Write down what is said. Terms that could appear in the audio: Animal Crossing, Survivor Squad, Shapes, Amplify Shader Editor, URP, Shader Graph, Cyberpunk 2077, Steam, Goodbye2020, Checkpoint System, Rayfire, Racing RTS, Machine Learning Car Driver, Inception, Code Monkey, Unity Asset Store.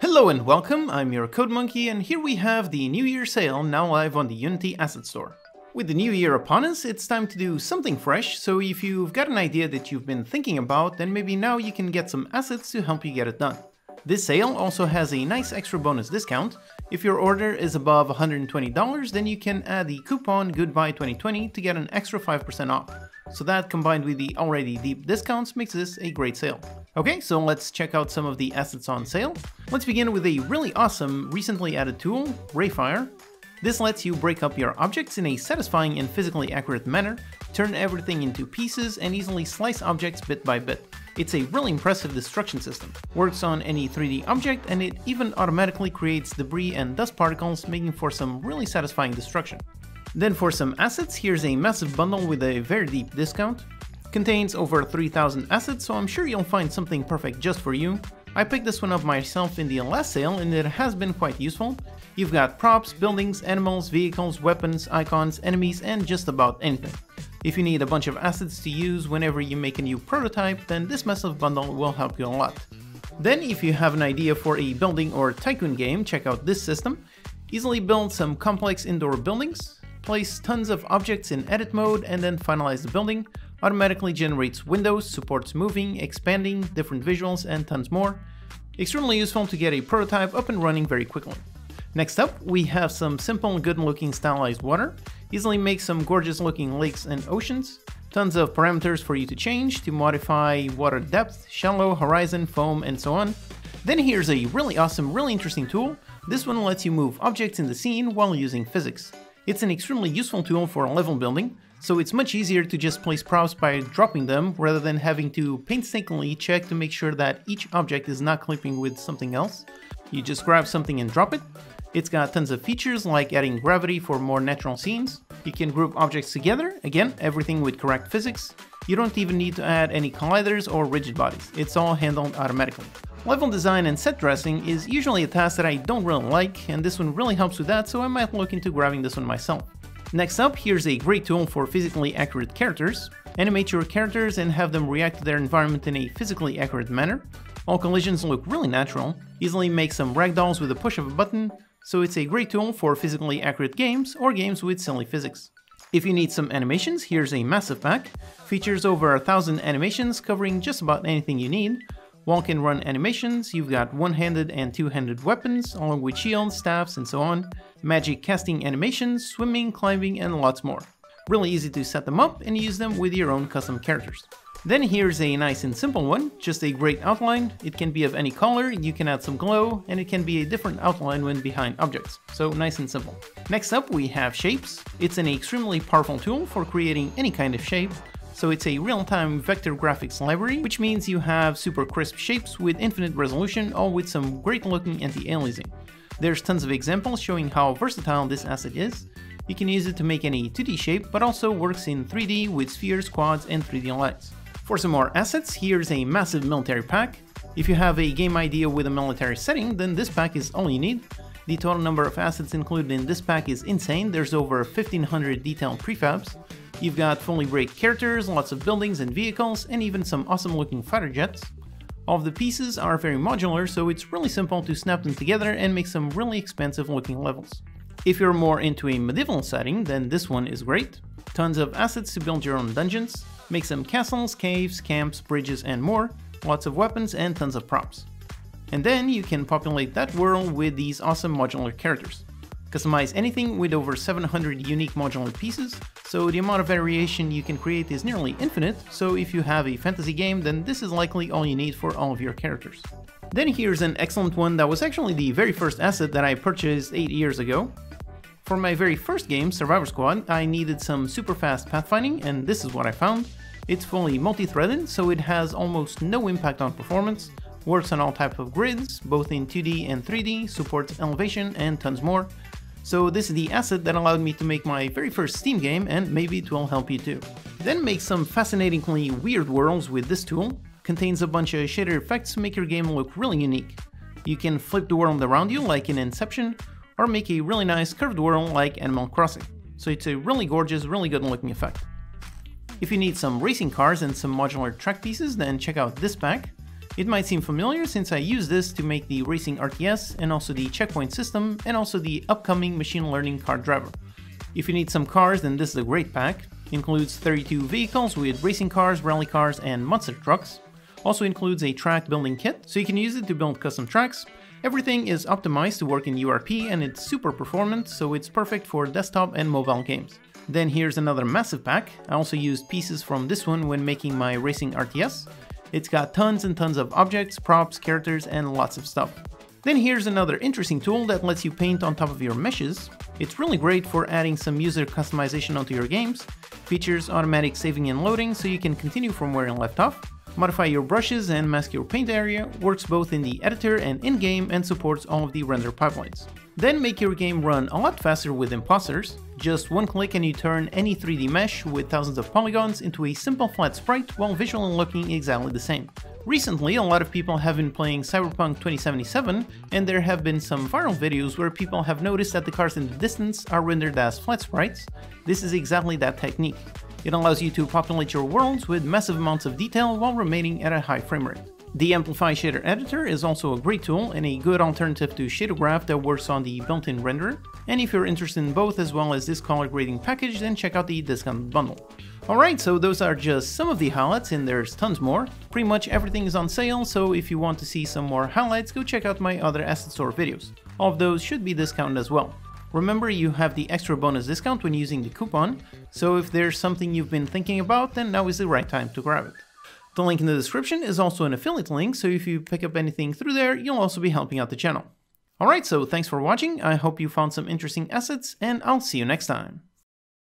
Hello and welcome, I'm your Code Monkey, and here we have the New Year sale now live on the Unity Asset Store. With the new year upon us, it's time to do something fresh, so if you've got an idea that you've been thinking about, then maybe now you can get some assets to help you get it done. This sale also has a nice extra bonus discount. If your order is above $120, then you can add the coupon Goodbye2020 to get an extra 5% off. So that, combined with the already deep discounts, makes this a great sale. Okay, so let's check out some of the assets on sale. Let's begin with a really awesome recently added tool, Rayfire. This lets you break up your objects in a satisfying and physically accurate manner, turn everything into pieces, and easily slice objects bit by bit. It's a really impressive destruction system. Works on any 3D object, and it even automatically creates debris and dust particles, making for some really satisfying destruction. Then for some assets, here's a massive bundle with a very deep discount. Contains over 3,000 assets, so I'm sure you'll find something perfect just for you. I picked this one up myself in the last sale, and it has been quite useful. You've got props, buildings, animals, vehicles, weapons, icons, enemies, and just about anything. If you need a bunch of assets to use whenever you make a new prototype, then this massive bundle will help you a lot. Then if you have an idea for a building or tycoon game, check out this system. Easily build some complex indoor buildings. Place tons of objects in edit mode and then finalize the building. Automatically generates windows, supports moving, expanding, different visuals, and tons more. Extremely useful to get a prototype up and running very quickly. Next up, we have some simple, good looking stylized water. Easily make some gorgeous looking lakes and oceans. Tons of parameters for you to change, to modify water depth, shallow, horizon, foam, and so on. Then here's a really awesome, really interesting tool. This one lets you move objects in the scene while using physics. It's an extremely useful tool for level building, so it's much easier to just place props by dropping them rather than having to painstakingly check to make sure that each object is not clipping with something else. You just grab something and drop it. It's got tons of features like adding gravity for more natural scenes. You can group objects together, again, everything with correct physics. You don't even need to add any colliders or rigid bodies, it's all handled automatically. Level design and set dressing is usually a task that I don't really like, and this one really helps with that, so I might look into grabbing this one myself. Next up, here's a great tool for physically accurate characters. Animate your characters and have them react to their environment in a physically accurate manner. All collisions look really natural. Easily make some ragdolls with a push of a button, so it's a great tool for physically accurate games or games with silly physics. If you need some animations, here's a massive pack. Features over 1,000 animations covering just about anything you need. Walk and run animations, you've got one-handed and two-handed weapons, along with shields, staffs, and so on, magic casting animations, swimming, climbing, and lots more. Really easy to set them up and use them with your own custom characters. Then here's a nice and simple one, just a great outline. It can be of any color, you can add some glow, and it can be a different outline when behind objects, so nice and simple. Next up we have Shapes. It's an extremely powerful tool for creating any kind of shape. So it's a real-time vector graphics library, which means you have super crisp shapes with infinite resolution, all with some great-looking anti-aliasing. There's tons of examples showing how versatile this asset is. You can use it to make any 2D shape, but also works in 3D with spheres, quads, and 3D lines. For some more assets, here's a massive military pack. If you have a game idea with a military setting, then this pack is all you need. The total number of assets included in this pack is insane. There's over 1,500 detailed prefabs. You've got fully baked characters, lots of buildings and vehicles, and even some awesome looking fighter jets. All of the pieces are very modular, so it's really simple to snap them together and make some really expensive looking levels. If you're more into a medieval setting, then this one is great. Tons of assets to build your own dungeons, make some castles, caves, camps, bridges, and more, lots of weapons and tons of props. And then you can populate that world with these awesome modular characters. Customize anything with over 700 unique modular pieces, so the amount of variation you can create is nearly infinite, so if you have a fantasy game, then this is likely all you need for all of your characters. Then here's an excellent one that was actually the very first asset that I purchased 8 years ago. For my very first game, Survivor Squad, I needed some super fast pathfinding, and this is what I found. It's fully multi-threaded, so it has almost no impact on performance, works on all types of grids, both in 2D and 3D, supports elevation, and tons more. So this is the asset that allowed me to make my very first Steam game, and maybe it will help you too. Then make some fascinatingly weird worlds with this tool. Contains a bunch of shader effects to make your game look really unique. You can flip the world around you like in Inception, or make a really nice curved world like Animal Crossing. So it's a really gorgeous, really good looking effect. If you need some racing cars and some modular track pieces, then check out this pack. It might seem familiar since I use this to make the Racing RTS and also the Checkpoint System and also the upcoming Machine Learning Car Driver. If you need some cars, then this is a great pack. Includes 32 vehicles with racing cars, rally cars and monster trucks. Also includes a track building kit, so you can use it to build custom tracks. Everything is optimized to work in URP and it's super performant, so it's perfect for desktop and mobile games. Then here's another massive pack. I also used pieces from this one when making my Racing RTS. It's got tons and tons of objects, props, characters and lots of stuff. Then here's another interesting tool that lets you paint on top of your meshes. It's really great for adding some user customization onto your games. Features automatic saving and loading so you can continue from where you left off. Modify your brushes and mask your paint area. Works both in the editor and in-game and supports all of the render pipelines. Then make your game run a lot faster with imposters. Just one click and you turn any 3D mesh with thousands of polygons into a simple flat sprite while visually looking exactly the same. Recently, a lot of people have been playing Cyberpunk 2077 and there have been some viral videos where people have noticed that the cars in the distance are rendered as flat sprites. This is exactly that technique. It allows you to populate your worlds with massive amounts of detail while remaining at a high frame rate. The Amplify Shader Editor is also a great tool and a good alternative to Shader Graph that works on the built-in renderer. And if you're interested in both as well as this color grading package, then check out the discount bundle. Alright, so those are just some of the highlights and there's tons more. Pretty much everything is on sale, so if you want to see some more highlights, go check out my other Asset Store videos. All of those should be discounted as well. Remember, you have the extra bonus discount when using the coupon, so if there's something you've been thinking about, then now is the right time to grab it. The link in the description is also an affiliate link, so if you pick up anything through there, you'll also be helping out the channel. Alright, so thanks for watching, I hope you found some interesting assets, and I'll see you next time.